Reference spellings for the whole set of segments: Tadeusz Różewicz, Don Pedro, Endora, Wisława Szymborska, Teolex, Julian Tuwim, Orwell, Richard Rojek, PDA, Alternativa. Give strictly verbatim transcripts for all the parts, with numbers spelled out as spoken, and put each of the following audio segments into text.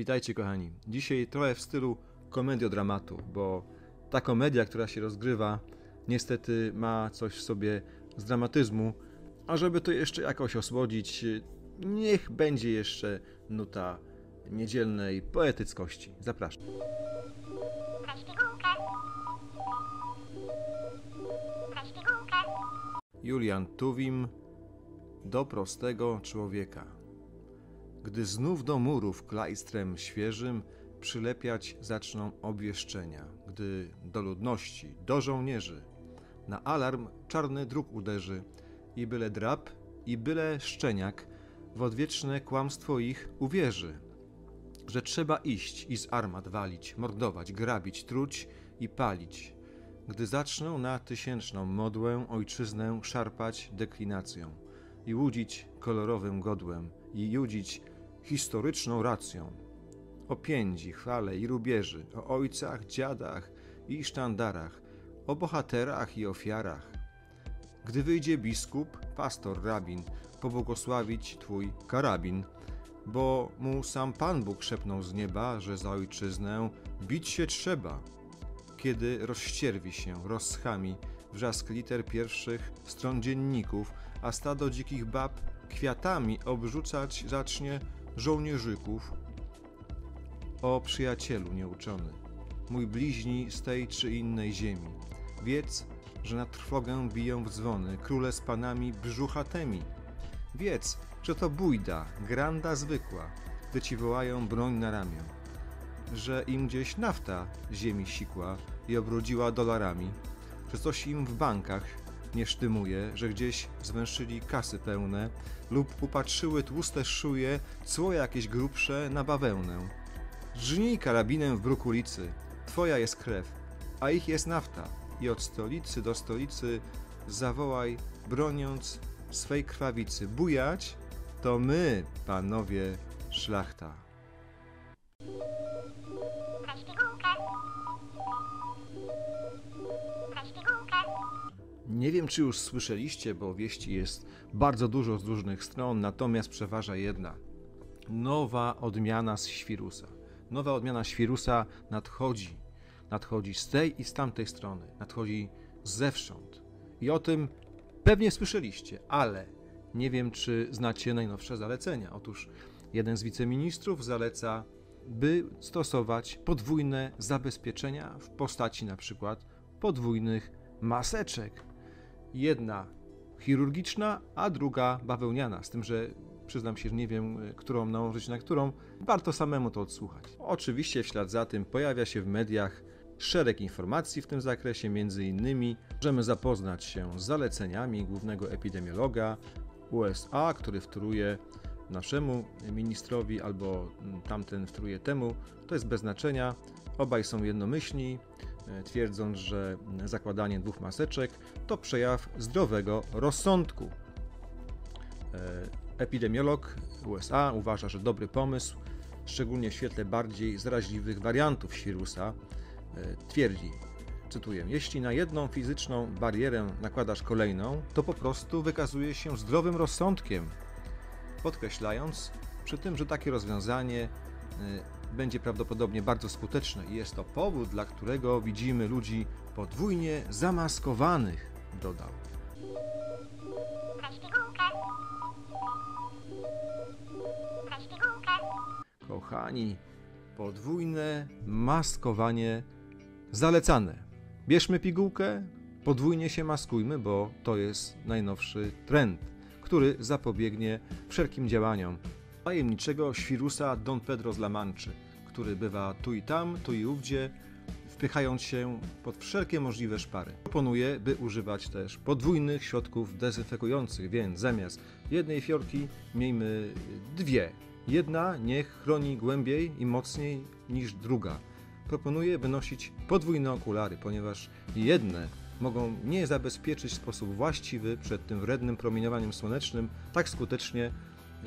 Witajcie kochani. Dzisiaj trochę w stylu komediodramatu, bo ta komedia, która się rozgrywa, niestety ma coś w sobie z dramatyzmu, a żeby to jeszcze jakoś osłodzić, niech będzie jeszcze nuta niedzielnej poetyckości. Zapraszam. Julian Tuwim, do prostego człowieka. Gdy znów do murów klajstrem świeżym przylepiać zaczną obwieszczenia, gdy do ludności, do żołnierzy na alarm czarny druk uderzy i byle drab, i byle szczeniak w odwieczne kłamstwo ich uwierzy, że trzeba iść i z armat walić, mordować, grabić, truć i palić, gdy zaczną na tysięczną modłę ojczyznę szarpać deklinacją i łudzić kolorowym godłem i judzić historyczną racją. O piędzi, chwale i rubieży, o ojcach, dziadach i sztandarach, o bohaterach i ofiarach. Gdy wyjdzie biskup, pastor, rabin, pobłogosławić twój karabin, bo mu sam Pan Bóg szepnął z nieba, że za ojczyznę bić się trzeba. Kiedy rozścierwi się, rozchami wrzask liter pierwszych stron dzienników, a stado dzikich bab kwiatami obrzucać zacznie żołnierzyków. O przyjacielu nieuczony, mój bliźni z tej czy innej ziemi, wiedz, że na trwogę biją w dzwony króle z panami brzuchatemi. Wiedz, że to bójda, granda zwykła, gdy ci wołają broń na ramię, że im gdzieś nafta ziemi sikła i obrudziła dolarami, że coś im w bankach nie sztymuje, że gdzieś zwęszyli kasy pełne lub upatrzyły tłuste szuje cło jakieś grubsze na bawełnę. Żnij karabinem w bruk ulicy, twoja jest krew, a ich jest nafta, i od stolicy do stolicy zawołaj, broniąc swej krwawicy, bujać to my, panowie szlachta. Nie wiem, czy już słyszeliście, bo wieści jest bardzo dużo z różnych stron, natomiast przeważa jedna. Nowa odmiana świrusa. Nowa odmiana świrusa nadchodzi. Nadchodzi z tej i z tamtej strony. Nadchodzi zewsząd. I o tym pewnie słyszeliście, ale nie wiem, czy znacie najnowsze zalecenia. Otóż jeden z wiceministrów zaleca, by stosować podwójne zabezpieczenia w postaci na przykład podwójnych maseczek. Jedna chirurgiczna, a druga bawełniana, z tym, że przyznam się, że nie wiem, którą nałożyć na którą. Warto samemu to odsłuchać. Oczywiście w ślad za tym pojawia się w mediach szereg informacji w tym zakresie, między innymi możemy zapoznać się z zaleceniami głównego epidemiologa U S A, który wtóruje naszemu ministrowi, albo tamten wtóruje temu. To jest bez znaczenia. Obaj są jednomyślni, twierdząc, że zakładanie dwóch maseczek to przejaw zdrowego rozsądku. Epidemiolog U S A uważa, że dobry pomysł, szczególnie w świetle bardziej zaraźliwych wariantów wirusa, twierdzi, cytuję, jeśli na jedną fizyczną barierę nakładasz kolejną, to po prostu wykazuje się zdrowym rozsądkiem, podkreślając przy tym, że takie rozwiązanie będzie prawdopodobnie bardzo skuteczne i jest to powód, dla którego widzimy ludzi podwójnie zamaskowanych, dodał. Kochani, podwójne maskowanie zalecane. Bierzmy pigułkę, podwójnie się maskujmy, bo to jest najnowszy trend, który zapobiegnie wszelkim działaniom tajemniczego świrusa Don Pedro z La Manchy, który bywa tu i tam, tu i ówdzie, wpychając się pod wszelkie możliwe szpary. Proponuję, by używać też podwójnych środków dezynfekujących, więc zamiast jednej fiorki miejmy dwie. Jedna niech chroni głębiej i mocniej niż druga. Proponuję wynosić podwójne okulary, ponieważ jedne mogą nie zabezpieczyć w sposób właściwy przed tym wrednym promieniowaniem słonecznym tak skutecznie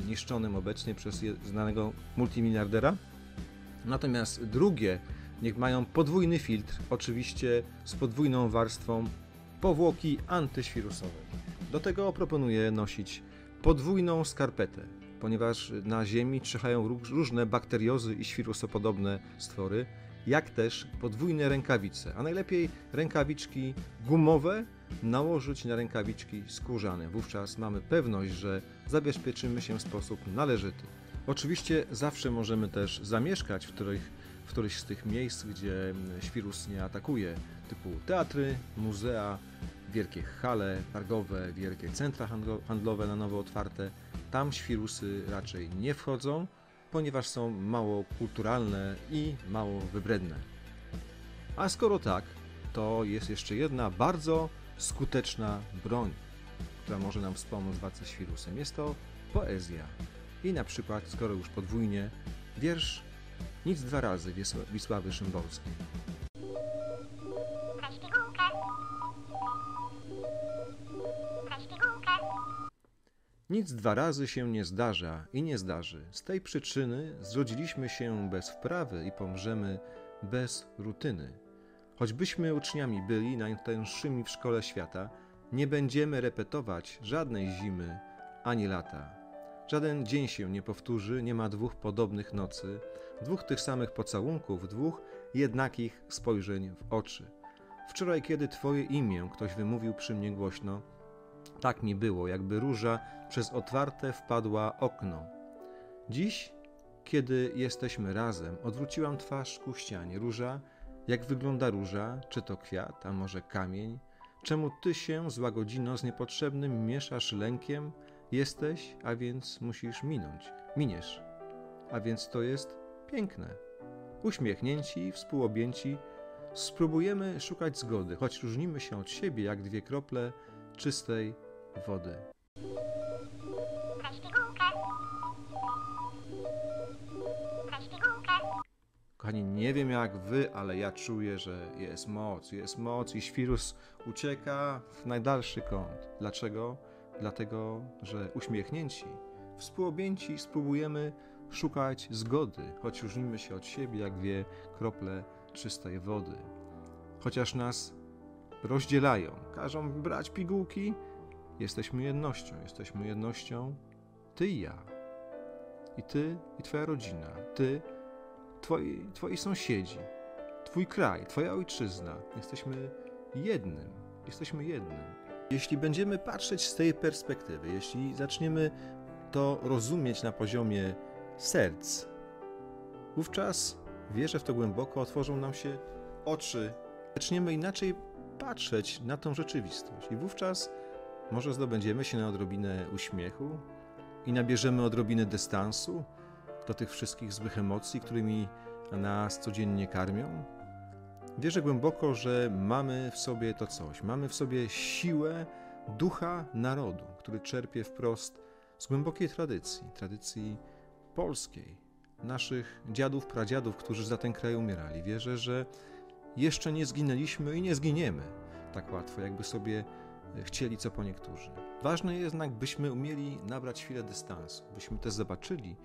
niszczonym obecnie przez znanego multimiliardera. Natomiast drugie niech mają podwójny filtr, oczywiście z podwójną warstwą powłoki antyświrusowej. Do tego proponuję nosić podwójną skarpetę. ponieważ na Ziemi czyhają różne bakteriozy i świrusopodobne stwory, jak też podwójne rękawice, a najlepiej rękawiczki gumowe nałożyć na rękawiczki skórzane. Wówczas mamy pewność, że zabezpieczymy się w sposób należyty. Oczywiście zawsze możemy też zamieszkać w których, w którychś z tych miejsc, gdzie świrus nie atakuje, typu teatry, muzea, wielkie hale targowe, wielkie centra handlowe na nowo otwarte. Tam świrusy raczej nie wchodzą, ponieważ są mało kulturalne i mało wybredne. A skoro tak, to jest jeszcze jedna bardzo skuteczna broń, która może nam wspomóc w walce z wirusem. Jest to poezja. I na przykład, skoro już podwójnie, wiersz Nic dwa razy Wisławy Szymborskiej. Nic dwa razy się nie zdarza i nie zdarzy. Z tej przyczyny zrodziliśmy się bez wprawy i pomrzemy bez rutyny. Choćbyśmy uczniami byli najtęższymi w szkole świata, nie będziemy repetować żadnej zimy ani lata. Żaden dzień się nie powtórzy, nie ma dwóch podobnych nocy, dwóch tych samych pocałunków, dwóch jednakich spojrzeń w oczy. Wczoraj, kiedy twoje imię ktoś wymówił przy mnie głośno, tak mi było, jakby róża przez otwarte wpadła okno. Dziś, kiedy jesteśmy razem, odwróciłam twarz ku ścianie. Róża, jak wygląda róża? Czy to kwiat, a może kamień? Czemu ty się, zła godzino, z niepotrzebnym mieszasz lękiem? Jesteś, a więc musisz minąć. Miniesz, a więc to jest piękne. Uśmiechnięci, współobjęci, spróbujemy szukać zgody, choć różnimy się od siebie jak dwie krople czystej wody. Kochani, nie wiem jak wy, ale ja czuję, że jest moc, jest moc i świrus ucieka w najdalszy kąt. Dlaczego? Dlatego, że uśmiechnięci, współobjęci spróbujemy szukać zgody, choć różnimy się od siebie jak dwie krople czystej wody. Chociaż nas rozdzielają, każą brać pigułki, jesteśmy jednością, jesteśmy jednością ty i ja. I ty i twoja rodzina, ty, twoi, twoi sąsiedzi, twój kraj, twoja ojczyzna. Jesteśmy jednym, jesteśmy jednym. Jeśli będziemy patrzeć z tej perspektywy, jeśli zaczniemy to rozumieć na poziomie serc, wówczas, wierzę w to głęboko, otworzą nam się oczy. Zaczniemy inaczej patrzeć na tą rzeczywistość i wówczas może zdobędziemy się na odrobinę uśmiechu i nabierzemy odrobinę dystansu do tych wszystkich złych emocji, którymi nas codziennie karmią. Wierzę głęboko, że mamy w sobie to coś, mamy w sobie siłę ducha narodu, który czerpie wprost z głębokiej tradycji, tradycji polskiej, naszych dziadów, pradziadów, którzy za ten kraj umierali. Wierzę, że jeszcze nie zginęliśmy i nie zginiemy tak łatwo, jakby sobie chcieli co po niektórzy. Ważne jednak, byśmy umieli nabrać chwilę dystansu, byśmy też zobaczyli,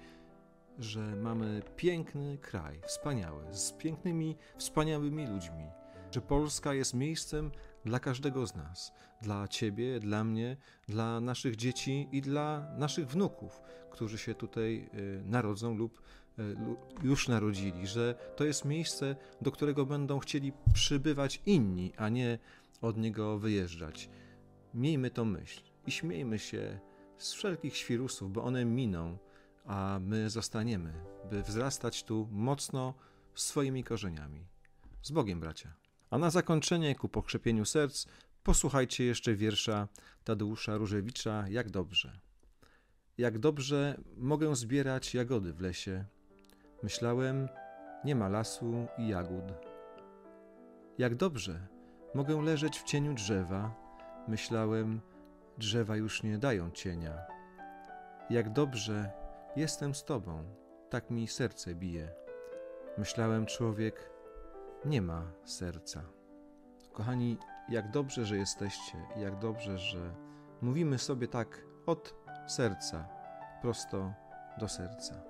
że mamy piękny kraj, wspaniały, z pięknymi, wspaniałymi ludźmi, że Polska jest miejscem dla każdego z nas, dla ciebie, dla mnie, dla naszych dzieci i dla naszych wnuków, którzy się tutaj narodzą lub już narodzili, że to jest miejsce, do którego będą chcieli przybywać inni, a nie od niego wyjeżdżać. Miejmy tą myśl i śmiejmy się z wszelkich świrusów, bo one miną, a my zostaniemy, by wzrastać tu mocno swoimi korzeniami. Z Bogiem, bracia. A na zakończenie, ku pokrzepieniu serc, posłuchajcie jeszcze wiersza Tadeusza Różewicza, Jak dobrze. Jak dobrze mogę zbierać jagody w lesie. Myślałem, nie ma lasu i jagód. Jak dobrze mogę leżeć w cieniu drzewa. Myślałem, drzewa już nie dają cienia. Jak dobrze jestem z tobą, tak mi serce bije. Myślałem, człowiek nie ma serca. Kochani, jak dobrze, że jesteście, jak dobrze, że mówimy sobie tak od serca, prosto do serca.